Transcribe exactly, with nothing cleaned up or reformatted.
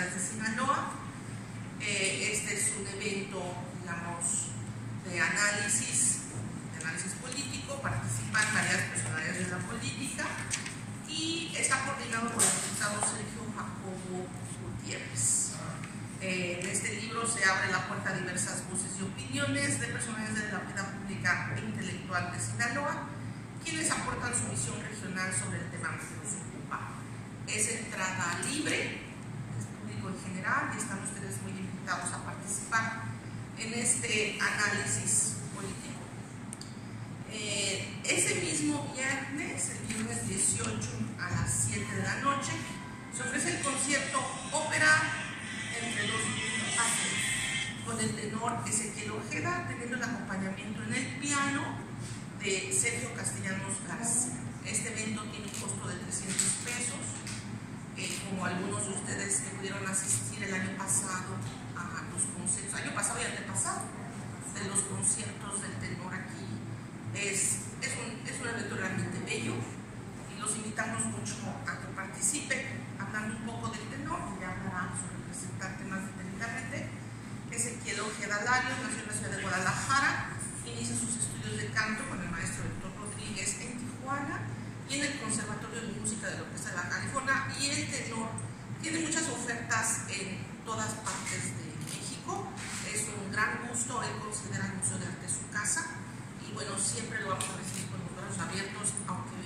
universidades de Sinaloa. Eh, este es un evento, digamos, de análisis, de análisis político, participan varias personalidades de la política y está coordinado por el diputado Sergio Jacobo Gutiérrez. Eh, en este libro se abre la puerta a diversas voces y opiniones de personalidades de la vida pública e intelectual de Sinaloa, quienes aportan su visión regional sobre el tema que nos ocupa. Es entrada libre, es público en general y están ustedes muy invitados a participar en este análisis político. Eh, ese mismo viernes, el viernes dieciocho a las siete de la noche, se ofrece el concierto Ópera entre los pasos con el tenor Ezequiel Ojeda, teniendo el acompañamiento en el piano de Sergio Castellanos García. Este evento tiene un costo de trescientos pesos, eh, como algunos de ustedes que pudieron asistir el año pasado a los conciertos, año pasado y antepasado, de los conciertos del tenor aquí. Es, es, un, es un evento realmente bello y los invitamos mucho a que participen, hablando un poco del tenor, que ya hablará sobre presentar temas detenidamente. Ezequiel Ojeda, Universidad de Guadalajara, inicia sus estudios de canto con el maestro Héctor Rodríguez en Tijuana y en el Conservatorio de Música de la Orquesta de la California, y el tenor tiene muchas ofertas en todas partes de México. Es un gran gusto, él considera el Museo de Arte su casa y bueno, siempre lo vamos a recibir con los brazos abiertos, aunque